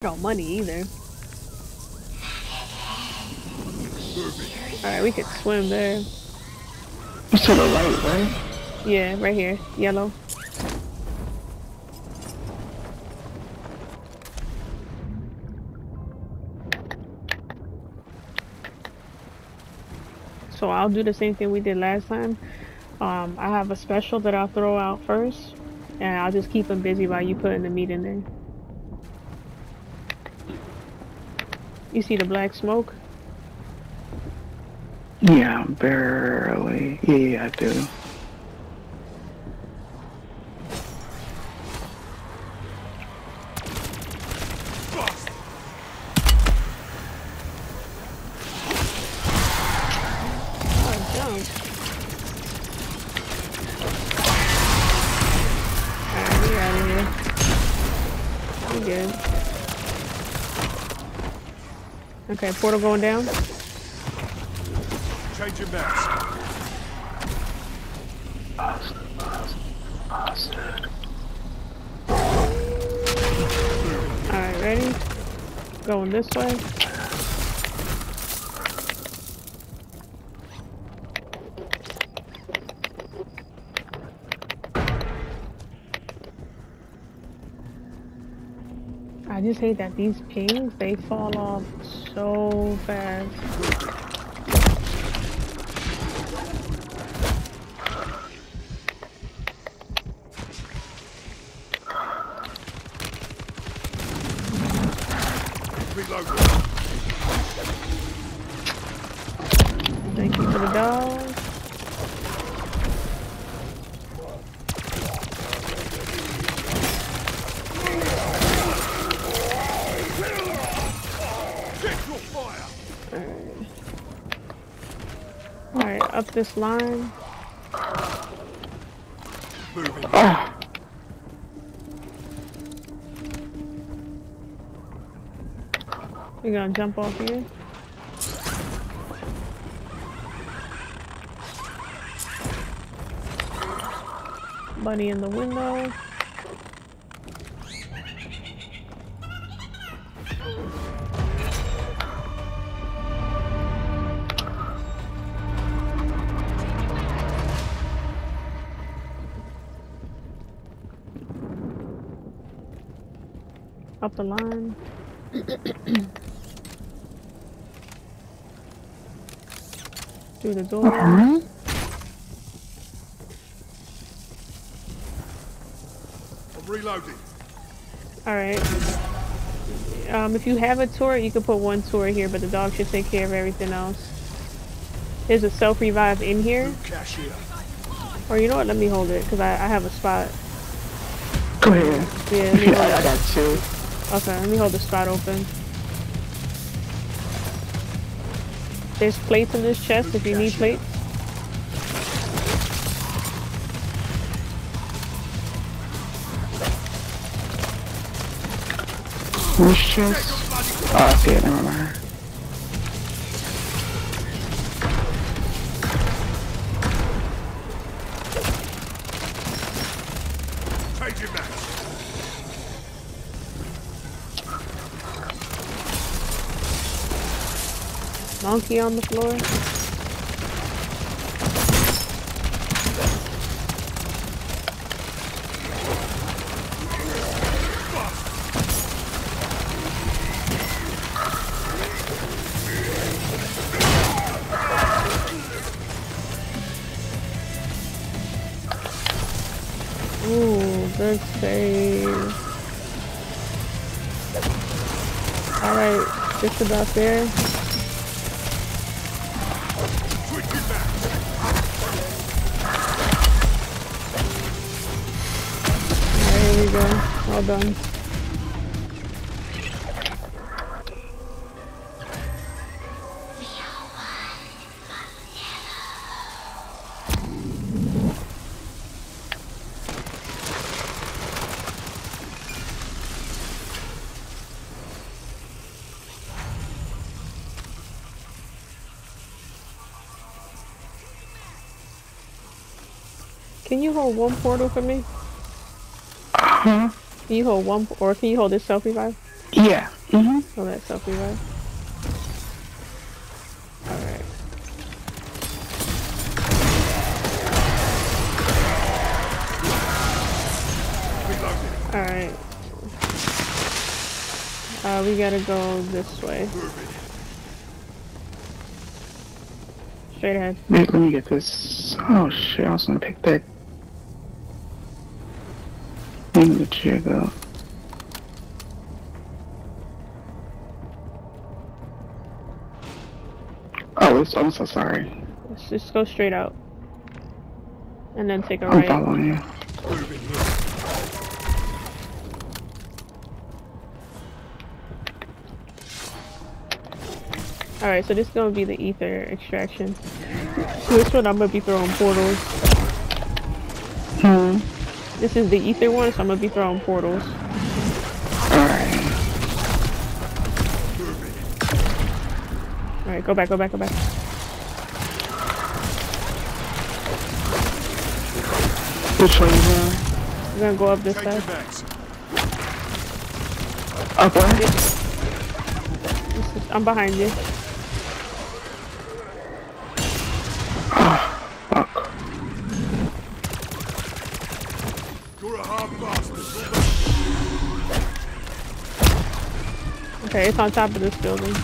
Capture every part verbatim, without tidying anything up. got money either. Alright, we could swim there. It's to the right, right? Yeah, right here. Yellow. So I'll do the same thing we did last time. Um, I have a special that I'll throw out first, and I'll just keep them busy while you putting the meat in there. You see the black smoke? Yeah, barely. Yeah, I do. Okay, portal going down. Change your mask. Bastard, bastard, bastard. Alright, ready? Going this way. I just hate that these pings, they fall off so fast. Thank you for the dog. Up this line. Oh. We're gonna jump off here. Bunny in the window. Up the line. Through the door. Uh-huh. I'm reloading. Alright. Um, if you have a turret, you can put one turret here, but the dog should take care of everything else. There's a self-revive in here. Or you know what? Let me hold it, because I, I have a spot. Go ahead. Yeah, let me hold it. I got two. Okay, let me hold the spot open. There's plates in this chest if you need plates. This chest? Oh, I see it, never mind. Monkey on the floor. Ooh, good save. Alright, just about there. Well done. Can you hold one portal for me? Uh-huh. Can you hold one, or can you hold this self revive? Yeah. Mm-hmm. Hold that self revive. Alright. Alright. Uh, we gotta go this way. Straight ahead. Wait, let me get this. Oh shit, I was gonna pick that. Thing that you go. Oh, it's, I'm so sorry. Let's just go straight out. And then take a right. I'm following you. Alright, so this is gonna be the Aether Extraction. So this one I'm gonna be throwing portals. Hmm. This is the Aether one, so I'm gonna be throwing portals. Alright. Alright, go back, go back, go back. Which one is We're gonna go up this side. Up behind you. I'm behind you. Okay, it's on top of this building.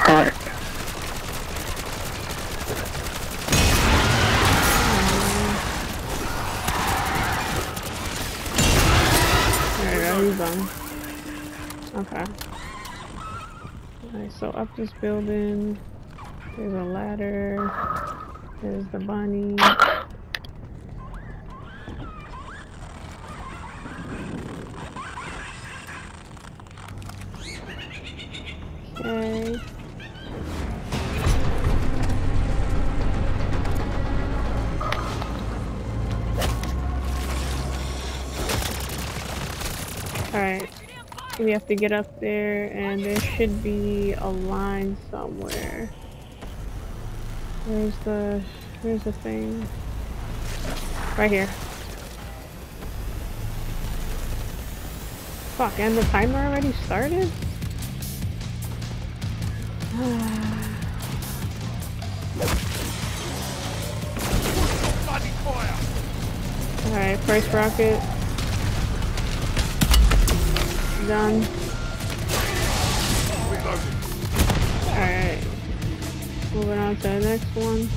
Alright. Alright, he's done. Okay. Alright, so up this building, there's a ladder. There's the bunny. Okay. Alright. We have to get up there, and there should be a line somewhere. Where's the, where's the thing? Right here. Fuck, and the timer already started? Alright, first rocket. Done. Alright. Moving on to the next one.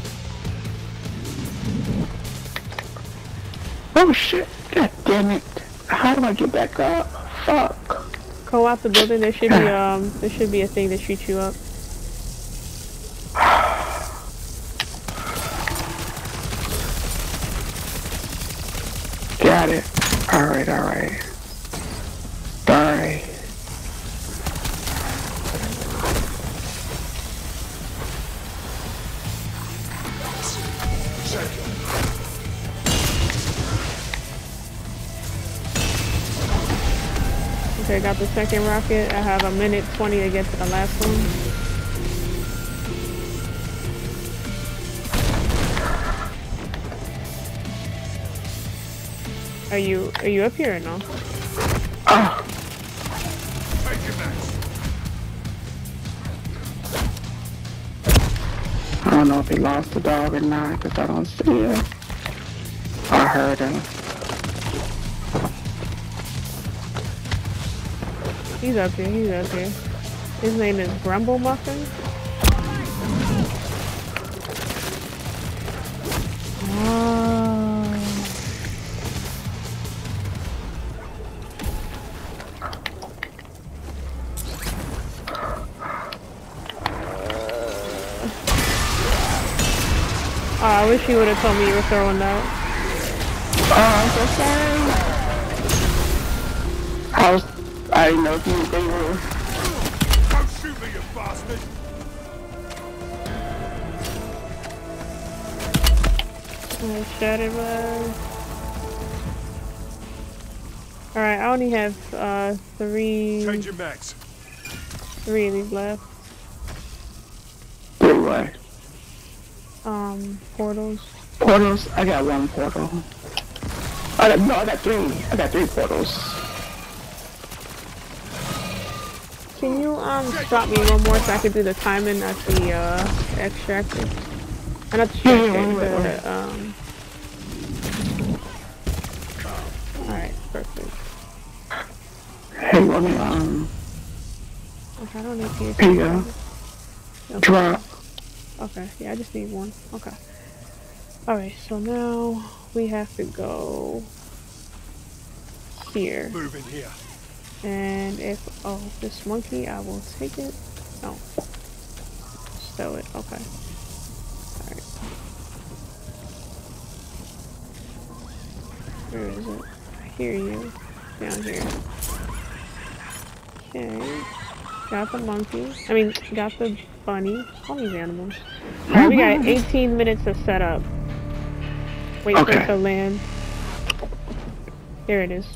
Oh shit! God damn it! How do I get back up? Fuck! Go out the building. There should be um. There should be a thing that shoots you up. Got it. All right. All right. Sorry. Okay, I got the second rocket. I have a minute twenty to get to the last one. Are you are you up here or no? Ah. I don't know if he lost the dog or not, because I don't see him. I heard him. He's up here, he's up here. His name is Grumble Muffin. Oh. Oh, I wish you would have told me you were throwing that. Oh, I'm so sorry. I was I didn't know if you they were. Don't shoot me, you bastard! I shot him up. Alright, I only have uh, three. Change your max. Three of these left. away? Um, portals. Portals? I got one portal. I got, no, I got three. I got three portals. Can you, um, stop me one more so I can do the timing of the, uh, extractor? I'm not sure, yeah, yeah, yeah, yeah, yeah. um... Alright, perfect. Hey, let me, um... I don't need to... Here you go. Okay. Drop. Okay, yeah, I just need one. Okay. Alright, so now we have to go... here. Move in here. And if, oh, this monkey, I will take it. Oh. Stow it, okay. Alright. Where is it? I hear you. Down here. Okay. Got the monkey. I mean, got the bunny. All these animals. Alright, we got eighteen minutes to set up. Wait okay. for it to land. There it is.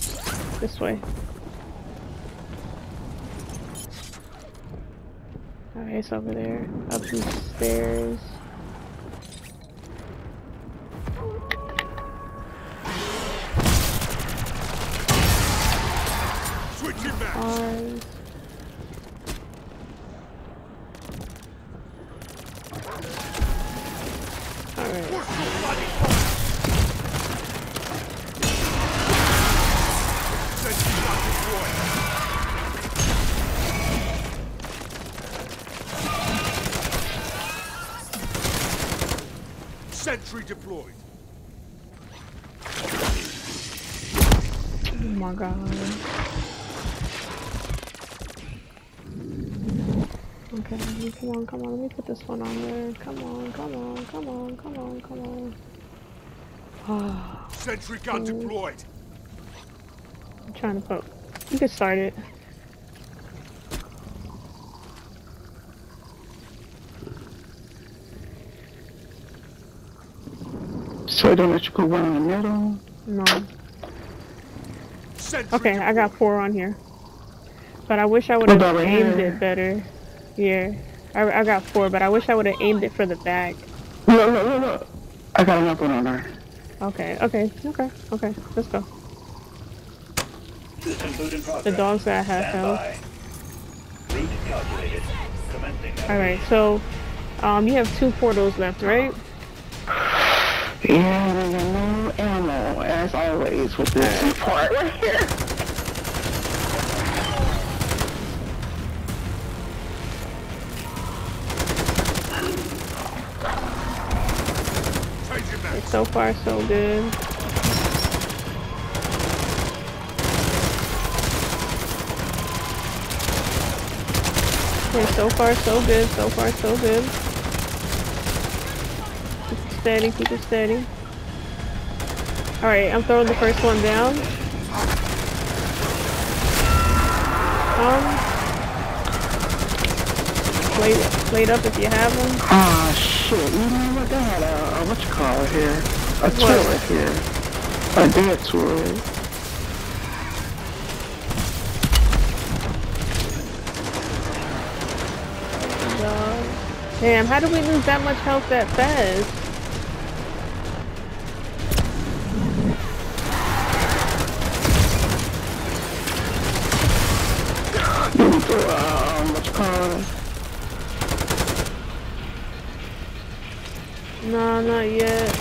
This way. Alright, it's over there. Up these stairs. Switch it back. Ours. Sentry deployed. Oh my god. Okay, come on, come on, let me put this one on there. Come on, come on, come on, come on, come on. Oh, sentry gun dude. deployed. I'm trying to poke. You can start it. So don't let you put one in the middle? No. Okay, I got four on here. But I wish I would have aimed it better. Yeah. I, I got four, but I wish I would have aimed it for the back. Look, look, look, look. I got another one on there. Okay, okay, okay, okay. Let's go. The dogs that I have held. Alright, so um, you have two portals left, right? Yeah, there's no ammo, as always, with this part right here. So far, so good. Okay, so far, so good, so far, so good. Steady, keep it steady. Alright, I'm throwing the first one down. Um, laid, laid up if you have them. Ah, shit, you know what? They had a, a what you call it here? A turret here. A dead turret. Damn, how do we lose that much health that fast? No, not yet.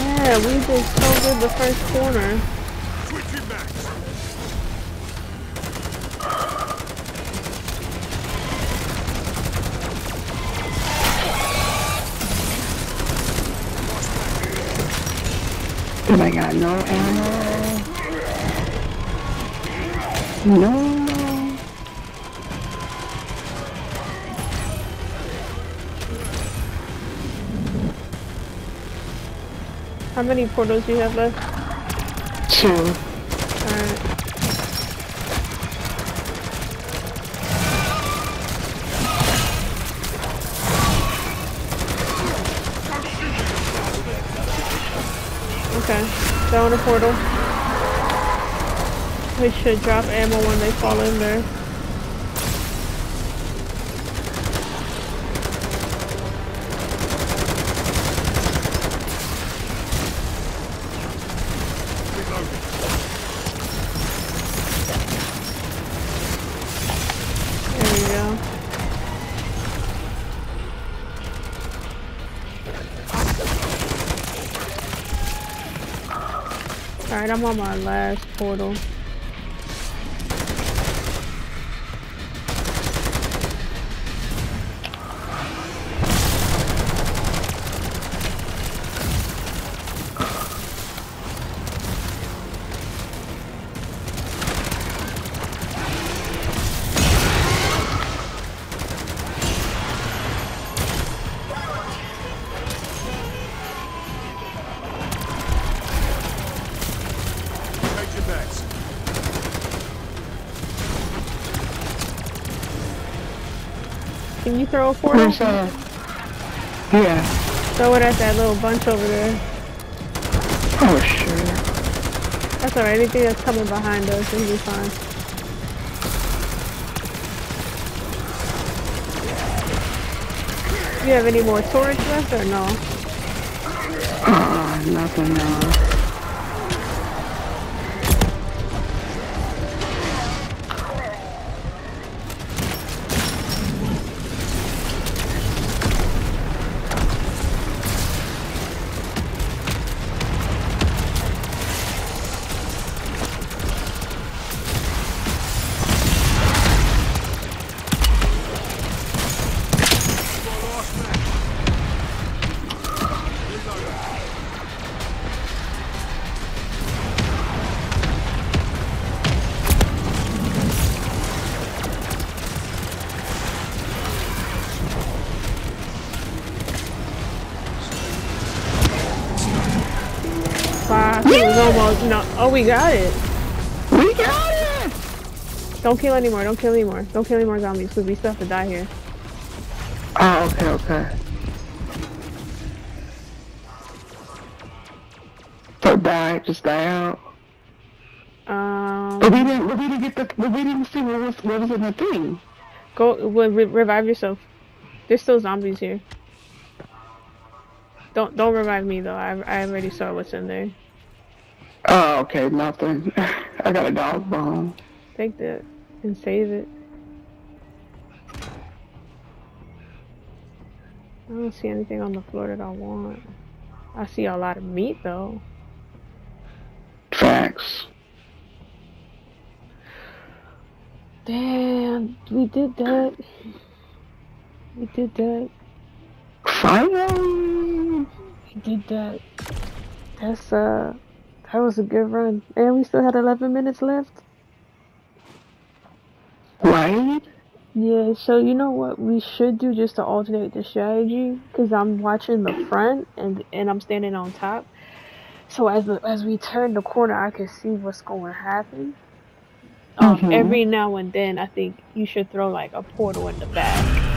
Yeah, we did so good the first corner. And I got no ammo. No. How many portals do you have left? Two. Alright. Okay. Down a portal. We should drop ammo when they fall in there. Alright, I'm on my last portal. Can you throw a portal? Sure. Yeah. Throw it at that little bunch over there. Oh, sure. That's alright. Anything that's coming behind us will be fine. Do you have any more torch left or no? Uh, nothing else. Almost, no. Oh, we got it. We got it! Don't kill anymore. Don't kill anymore. Don't kill anymore zombies because we still have to die here. Oh, okay, okay. So die, just die out. Um. But we didn't. But we didn't get the. But we didn't see what was what was in the thing. Go re revive yourself. There's still zombies here. Don't don't revive me though. I I already saw what's in there. Oh, okay, nothing. I got a dog bone. Take that and save it. I don't see anything on the floor that I want. I see a lot of meat, though. Facts. Damn, we did that. We did that. Finally! We did that. That's, uh... that was a good run. And we still had eleven minutes left. Right? Yeah, so you know what we should do just to alternate the strategy? Because I'm watching the front and, and I'm standing on top. So as the, as we turn the corner, I can see what's going to happen. Um, mm-hmm. Every now and then, I think you should throw like a portal in the back.